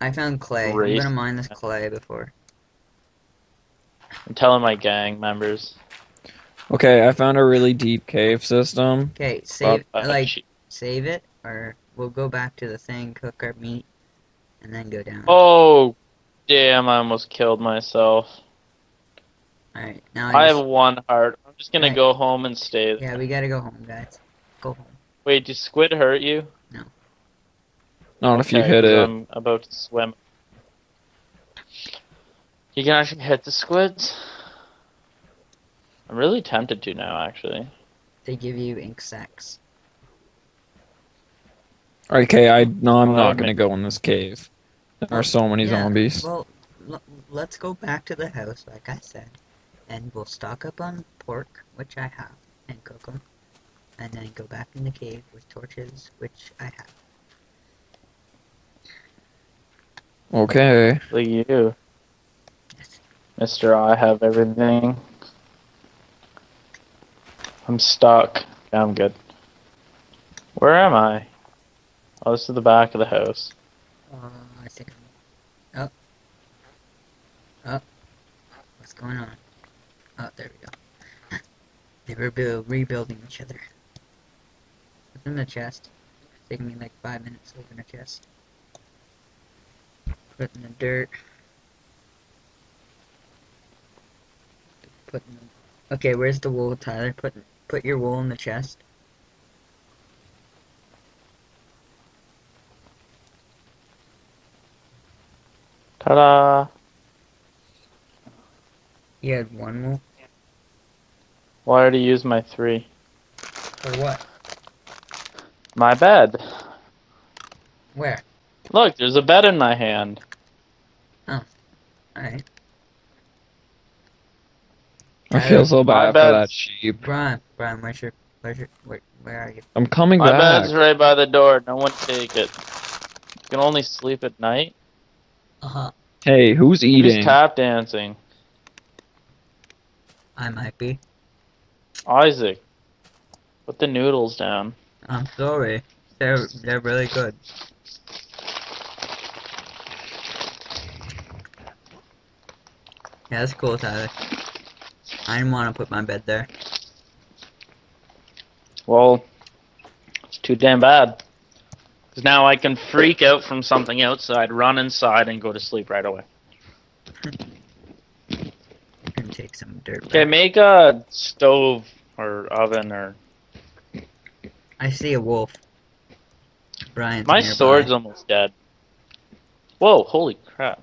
I found clay. Great. I'm gonna mine this clay before. I'm telling my gang members. Okay, I found a really deep cave system. Okay, save save it, or we'll go back to the thing, cook our meat, and then go down. Oh, damn! I almost killed myself. All right, now I have one heart. I'm just gonna go home and stay there. Yeah, we gotta go home, guys. Go home. Wait, did squid hurt you? No. Not if you hit it. I'm about to swim. You can actually hit the squids. I'm really tempted to now, actually. They give you ink sacs. Okay, I'm not gonna go in this cave. There are so many zombies. Well, let's go back to the house, like I said, and we'll stock up on pork, which I have, and cook them, and then go back in the cave with torches, which I have. Okay. Look at you. Mr. I have everything. I'm stuck. Yeah, I'm good. Where am I? Oh, this is the back of the house. I think I'm... Oh. Oh. What's going on? Oh, there we go. They were rebuilding each other. What's in the chest? It's taking me like 5 minutes to open a chest. Put in the dirt. Okay, where's the wool, Tyler? Put your wool in the chest. Ta-da! You had one wool? Well, I already used my 3. For what? My bed. Where? Look, there's a bed in my hand. Oh, alright. I feel so bad for that sheep. Brian, where are you? I'm coming back. My bed's right by the door. No one take it. You can only sleep at night. Uh-huh. Hey, who's eating? Who's tap dancing? I might be. Isaac, put the noodles down. I'm sorry. They're really good. Yeah, that's cool, Tyler. I didn't want to put my bed there. Well, it's too damn bad. Because now I can freak out from something outside, run inside, and go to sleep right away. And take some dirt. Okay, make a stove or oven or... I see a wolf. Brian's nearby. My sword's almost dead. Whoa, holy crap.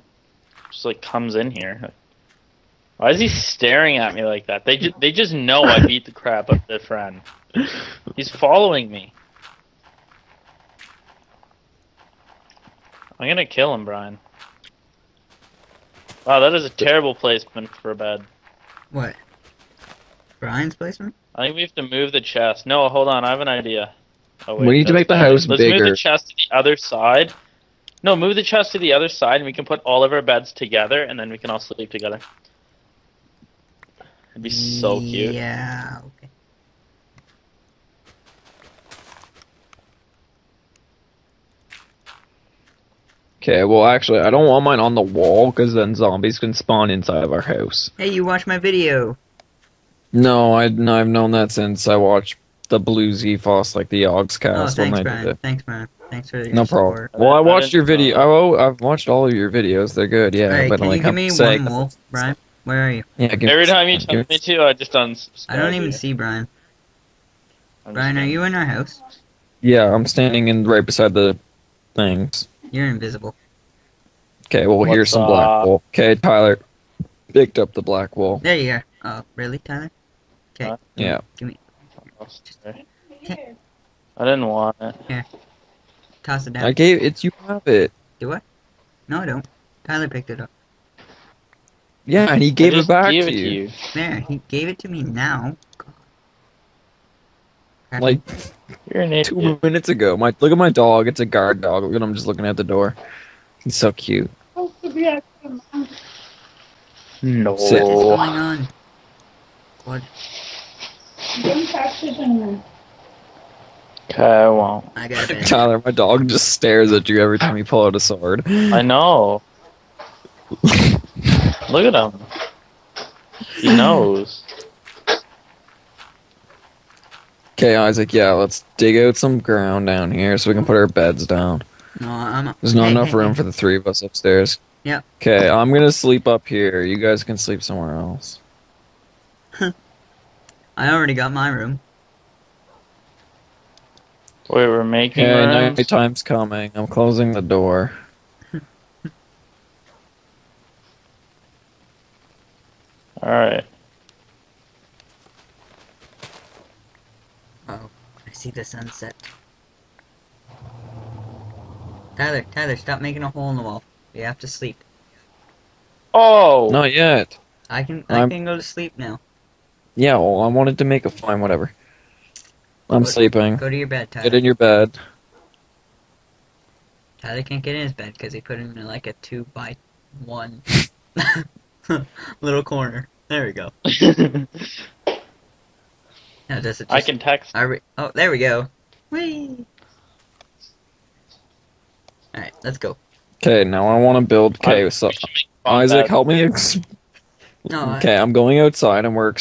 Just like comes in here. Why is he staring at me like that? They just know I beat the crap out of their friend. He's following me. I'm gonna kill him, Brian. Wow, that is a terrible placement for a bed. What? Brian's placement? I think we have to move the chest. No, hold on, I have an idea. Oh, wait, we need to make the house bigger. Let's move the chest to the other side. No, move the chest to the other side, and we can put all of our beds together, and then we can all sleep together. It'd be so cute. Yeah, okay. Okay, well, actually, I don't want mine on the wall, because then zombies can spawn inside of our house. Hey, you watched my video. No, I've known that since I watched the Blue Z-Foss, like the Oggs cast. Oh, thanks, Brian. Thanks, man. Thanks for your support. No problem. Well, I watched your video. I've watched all of your videos. They're good, yeah. Right, but can you give me one wolf, Brian? Where are you? Yeah, every time you tell me to, I just unsubscribe. I don't even see Brian. Brian, are you in our house? Yeah, I'm standing in right beside the things. You're invisible. Okay, well, here's some black wool. Okay, Tyler picked up the black wool. There you are. Oh, really, Tyler? Okay. Yeah. Give me. I didn't want it. Here. Toss it down. I gave it. You have it. Do I? No, I don't. Tyler picked it up. Yeah, and he gave it back to you. There, he gave it to me now. God. Like, you're an idiot. 2 minutes ago. Look at my dog. It's a guard dog. Look at him just looking at the door. He's so cute. No. What's going on? What? I won't. I got it. Tyler, my dog just stares at you every time you pull out a sword. I know. Look at him. He knows. Okay, Isaac, yeah, let's dig out some ground down here so we can put our beds down. No, there's not enough room for the three of us upstairs. Yep. Okay, I'm gonna sleep up here. You guys can sleep somewhere else. I already got my room. Wait, we're making rooms? Nighttime's coming. I'm closing the door. Alright. Oh, I see the sunset. Tyler, stop making a hole in the wall. We have to sleep. Oh! Not yet. I can go to sleep now. Yeah, well, I wanted to make a fine whatever. I'm sleeping. Go to your bed, Tyler. Get in your bed. Tyler can't get in his bed because he put him in like a 2x1 little corner. There we go. Now, does it just, I can text. Oh, there we go. Whee! Alright, let's go. Okay, now I want to build. Okay, so Isaac, help me. I'm going outside and we're.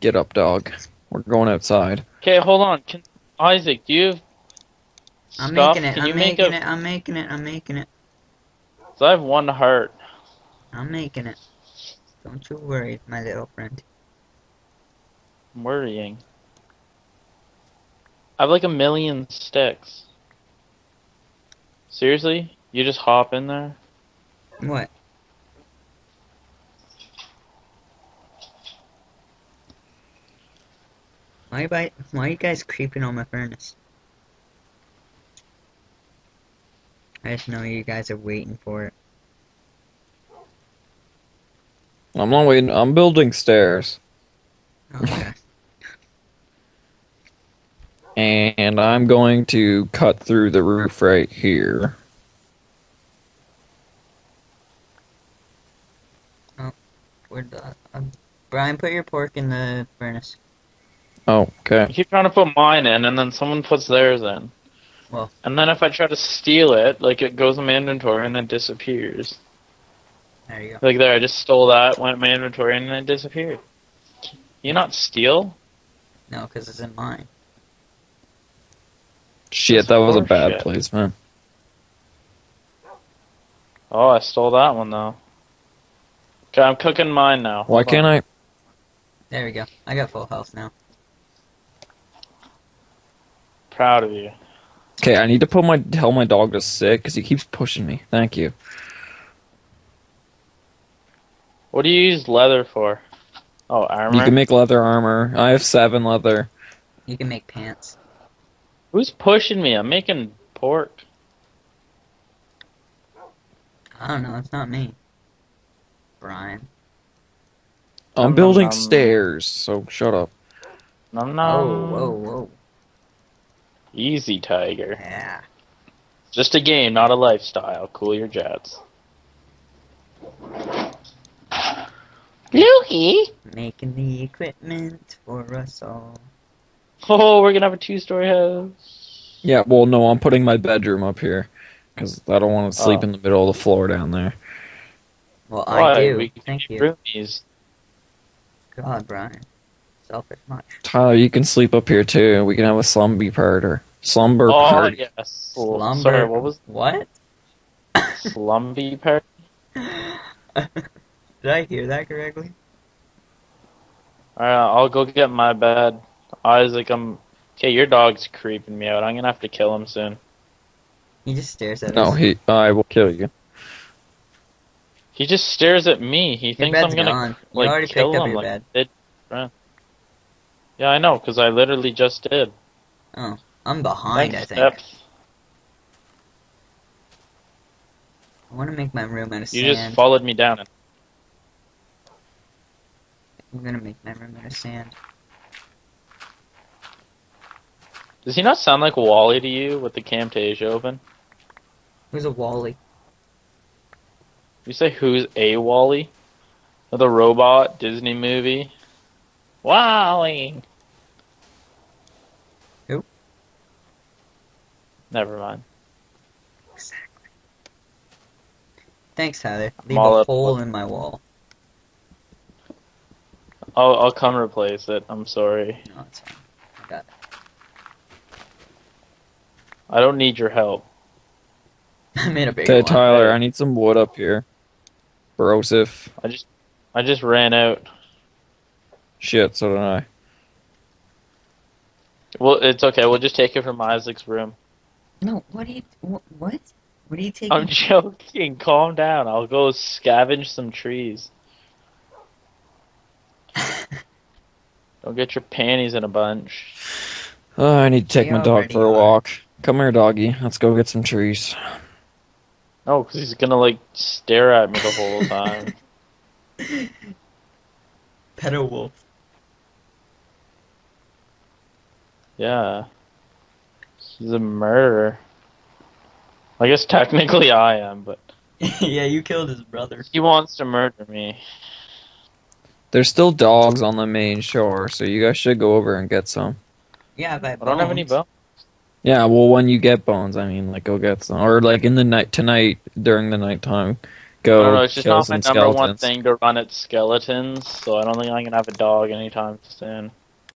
Get up, dog. We're going outside. Okay, hold on. Isaac, do you have stuff? I'm making it. So I have one heart. I'm making it. Don't you worry, my little friend. I'm worrying. I have like 1,000,000 sticks. Seriously? You just hop in there? What? Why are you guys creeping on my furnace? I just know you guys are waiting for it. I'm not waiting. I'm building stairs. Okay. And I'm going to cut through the roof right here. Oh, Brian, put your pork in the furnace. Oh, okay. I keep trying to put mine in, and then someone puts theirs in. Well. And then if I try to steal it, like, it goes in my inventory, and it disappears. There you go. Like, there, I just stole that, went in my inventory, and it disappeared. You not steal? No, because it's in mine. Shit, that was a bad placement. Oh, I stole that one, though. Okay, I'm cooking mine now. Why can't I? There we go. I got full health now. Proud of you. Okay, I need to tell my dog to sit because he keeps pushing me. Thank you. What do you use leather for? Oh, armor. You can make leather armor. I have 7 leather. You can make pants. Who's pushing me? I'm making pork. I don't know. It's not me, Brian. I'm building stairs, so shut up. No. Whoa. Easy, Tiger. Yeah. Just a game, not a lifestyle. Cool your jets. Lukey! Making the equipment for us all. Oh, we're gonna have a 2-story house. Yeah, well, no, I'm putting my bedroom up here. Because I don't want to sleep in the middle of the floor down there. Well, I do. We can thank you. Roomies. God, Brian. Selfish much. Tyler, you can sleep up here too. We can have a slumber party. Oh, yes. Slumber. Sorry, what? Slumby party? Did I hear that correctly? Alright, I'll go get my bed. Isaac, okay, your dog's creeping me out. I'm gonna have to kill him soon. He just stares at us. No, I will kill you. He just stares at me. He thinks I'm gonna, like, kill him like a friend. Yeah, I know, because I literally just did. Oh, I'm behind, I think. I want to make my room out of sand. You just followed me down. I'm going to make my room out of sand. Does he not sound like Wally to you with the Camtasia open? Who's a Wally? You say who's a Wally? The robot Disney movie? Wally! Who? Never mind. Exactly. Thanks, Tyler. Leave a hole in my wall. I'll come replace it. I'm sorry. No, it's fine. I got it. I don't need your help. I made a big one. Hey, Tyler, I need some wood up here. Brosif. I just ran out. Shit, so did I. Well, it's okay. We'll just take it from Isaac's room. No, what are you... What? What are you taking? I'm joking. Calm down. I'll go scavenge some trees. Don't get your panties in a bunch. Oh, I need to take my dog for a walk. Come here, doggy. Let's go get some trees. No, because he's going to, like, stare at me the whole time. Pedo wolf. Yeah. He's a murderer. I guess technically I am, but... Yeah, you killed his brother. He wants to murder me. There's still dogs on the main shore, so you guys should go over and get some. Yeah, but I don't have any bones. Yeah, well, when you get bones, I mean, like, go get some. Or, like, in the night, tonight, during the nighttime, go kill some skeletons. I don't know, it's just not my number one thing to run at skeletons, so I don't think I'm going to have a dog anytime soon.